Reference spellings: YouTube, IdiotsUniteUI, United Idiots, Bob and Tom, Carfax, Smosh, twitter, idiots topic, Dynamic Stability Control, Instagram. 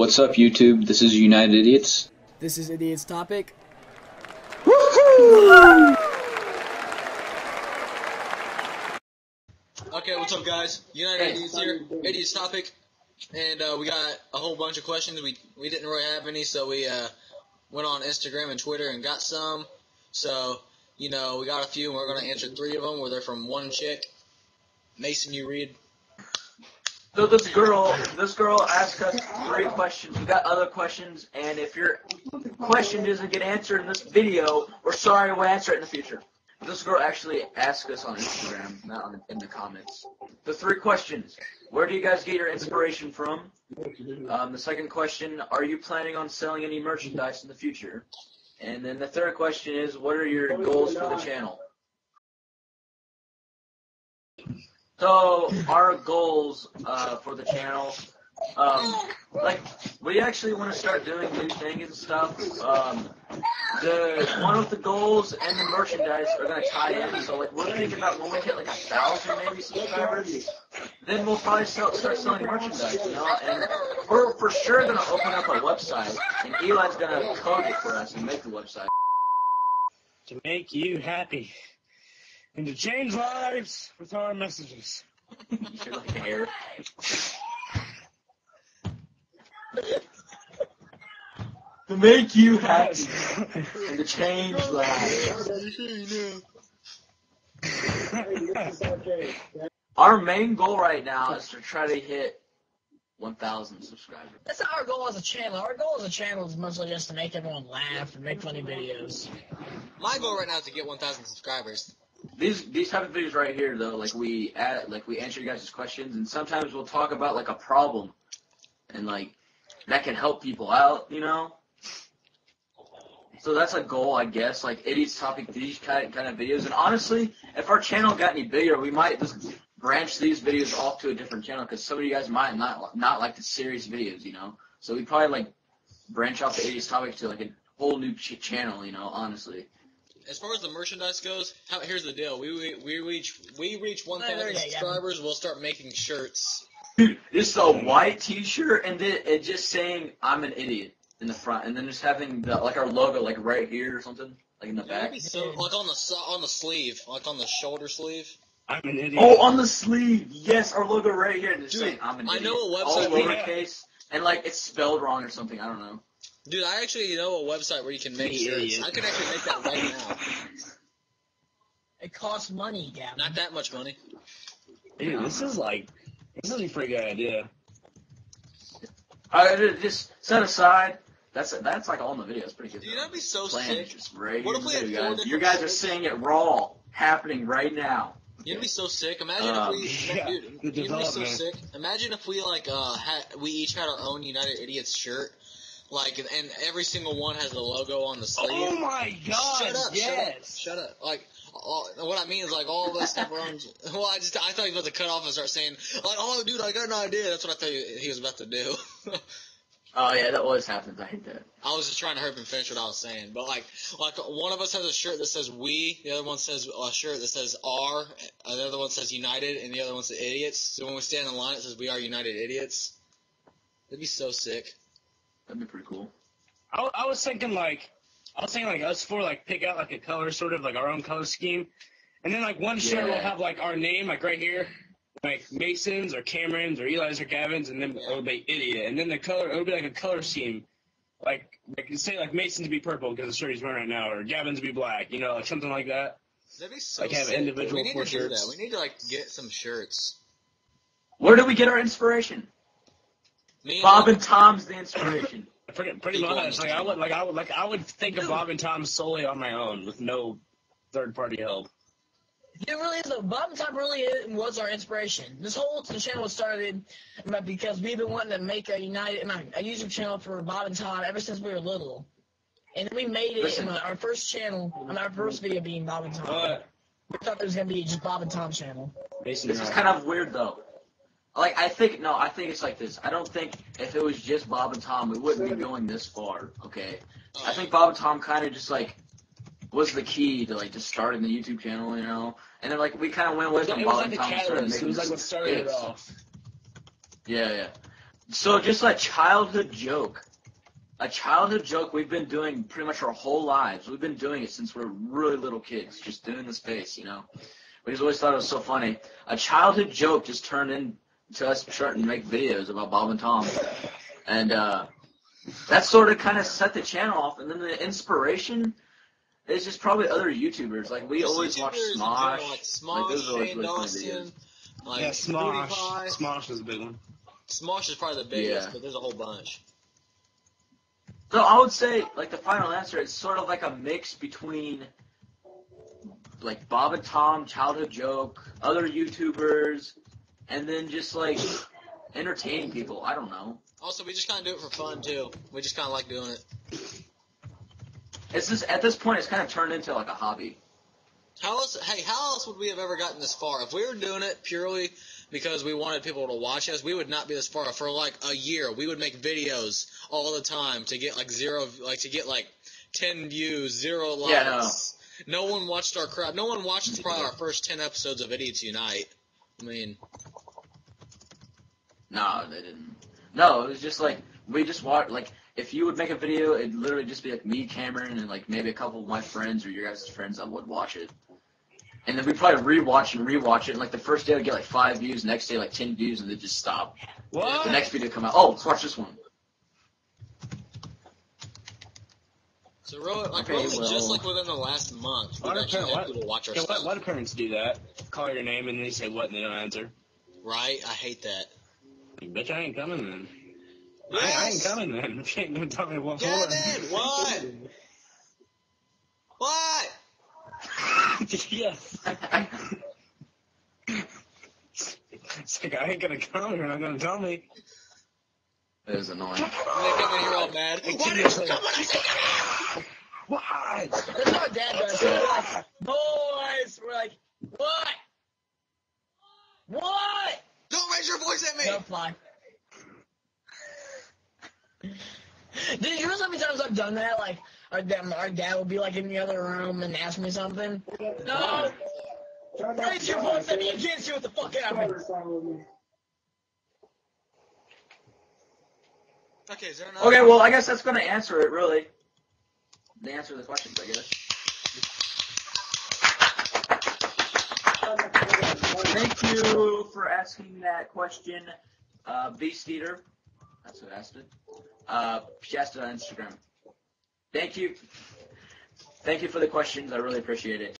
What's up, YouTube? This is United Idiots. This is Idiots Topic. Woohoo! Okay, what's up, guys? United Idiots here, Idiots Topic, and we got a whole bunch of questions. We didn't really have any, so we went on Instagram and Twitter and got some. So, you know, we got a few, and we're going to answer three of them, where they're from one chick. Mason, you read. So this girl asked us three questions. We got other questions, and if your question doesn't get answered in this video, we're sorry, we'll answer it in the future. This girl actually asked us on Instagram, not in the comments. The three questions: where do you guys get your inspiration from? The second question: are you planning on selling any merchandise in the future? And then the third question is: what are your goals for the channel? So our goals for the channel, like we actually want to start doing new things and stuff. The one with the goals and the merchandise are gonna tie in. So like we're thinking about when we hit like 1,000 maybe subscribers, then we'll probably start selling merchandise, you know. And we're for sure gonna open up a website, and Eli's gonna code it for us and make the website. To make you happy. And to change lives with our messages. You're like hair. To make you happy. And to change lives. Our main goal right now is to try to hit 1,000 subscribers. That's our goal as a channel. Our goal as a channel is mostly just to make everyone laugh and make funny videos. My goal right now is to get 1,000 subscribers. These type of videos right here though, like we answer you guys' questions, and sometimes we'll talk about like a problem, and like that can help people out, you know. So that's a goal, I guess. Like Idiots Topic, these kind of videos. And honestly, if our channel got any bigger, we might just branch these videos off to a different channel, because some of you guys might not like the serious videos, you know. So we probably like branch off the Idiots Topic to like a whole new channel, you know. Honestly. As far as the merchandise goes, here's the deal: we reach 1,000 subscribers, we'll start making shirts. Dude, this is a white T-shirt, and then it's just saying "I'm an idiot" in the front, and then just having the, like our logo like right here or something, like in the back. So, like on the sleeve, like on the shoulder sleeve. I'm an idiot. Oh, on the sleeve, yes, our logo right here, and it's saying "I'm an idiot." I know a website all lowercase, and like it's spelled wrong or something. I don't know. Dude, I actually know a website where you can make shirts. I could actually make that right now. It costs money, Gavin. Not that much money. Dude, this is a pretty good idea. Just set aside. That's like all in the video. It's pretty good. Dude, that'd be so sick. What if we had guys? You guys are seeing it raw, happening right now. You'd be so sick. Imagine if we, dude, you'd be so sick. Imagine if we like we each had our own United Idiots shirt. Like, and every single one has the logo on the sleeve. Oh my god! Shut up! Yes. Shut up! Like, what I mean is, like, all of us have our own. Well, I thought he was about to cut off and start saying, like, "Oh, dude, I got an idea." That's what I thought he was about to do. Oh yeah, that always happens. I hate that. I was just trying to hurry up and finish what I was saying, but like one of us has a shirt that says "we," the other one says a shirt that says "r," the other one says "United," and the other one says "Idiots." So when we stand in line, it says "We are United Idiots." That'd be so sick. That'd be pretty cool. I was thinking like us four like pick out like a color, sort of like our own color scheme, and then like one shirt will have like our name like right here, like Mason's or Cameron's or Eli's or Gavin's, and then it'll be idiot, and then the color it'll be like a color scheme, like say like Mason's would be purple because the shirt he's wearing right now, or Gavin's would be black, you know, like something like that. That'd be so like have sick. Individual four shirts. We need to like get some shirts. Where do we get our inspiration? Bob and Tom's the inspiration. Pretty much. Like I would think of Bob and Tom solely on my own with no third party help. It really is. Bob and Tom really was our inspiration. This whole channel was started because we've been wanting to make a YouTube channel for Bob and Tom ever since we were little, and then we made it. In our first channel, on our first video being Bob and Tom. We thought there was gonna be just Bob and Tom channel. This is kind of weird though. Like, I think it's like this. I don't think if it was just Bob and Tom, we wouldn't be going this far, okay? I think Bob and Tom kind of just, like, was the key to, like, just starting the YouTube channel, you know? And then, like, we kind of went away from Bob and Tom. It was like what started it off. Yeah, yeah. So just a childhood joke we've been doing pretty much our whole lives. We've been doing it since we're really little kids, just doing the space, you know. We just always thought it was so funny. A childhood joke just turned into us starting to make videos about Bob and Tom. And that sort of kind of set the channel off. And then the inspiration... It's just probably other YouTubers. Like, we always watch Smosh. General, like, those are always really fun videos. Like, yeah, Smosh. Smosh is a big one. Smosh is probably the biggest, but there's a whole bunch. So I would say, like, the final answer is sort of like a mix between, like, Bob and Tom, childhood joke, other YouTubers, and then just, like, entertaining people. I don't know. Also, we just kind of do it for fun, too. We just kind of like doing it. It's just, at this point, it's kind of turned into like a hobby. How else would we have ever gotten this far? If we were doing it purely because we wanted people to watch us, we would not be this far. For like a year, we would make videos all the time to get like 10 views, 0 likes. Yeah, no one watched our crap. No one watched probably our first 10 episodes of Idiots Unite. I mean, no, they didn't. No, it was just like we just watched like. If you would make a video, it'd literally just be like me, Cameron, and like maybe a couple of my friends or your guys' friends that would watch it. And then we'd probably rewatch it. And like the first day, I'd get like 5 views, next day, like 10 views, and they'd just stop. What? The next video come out. Oh, let's watch this one. So, just like within the last month, we've actually had people watch our stuff. Why do parents do that? Call your name and they say what and they don't answer. Right? I hate that. Like, bitch, I ain't coming then. Yes. I ain't coming, man. She ain't gonna tell me what for. Kevin, what? What? Yes. It's like, I ain't gonna come. You're not gonna tell me. It is annoying. They come in here all mad. Why did you come when I said come here? Why? That's how Dad does it. Boys! We're like, what? What? Don't raise your voice at me! Don't fly. Dude, you know how many times I've done that? Like, our dad will be, like, in the other room and ask me something. No! Raise your voice at me, you can't see what the fuck happened. Okay, is there another... Okay, well, I guess that's gonna answer it, really. The answer to the questions, I guess. Thank you for asking that question, Beast Eater. That's what asked it. She asked it on Instagram. Thank you for the questions. I really appreciate it.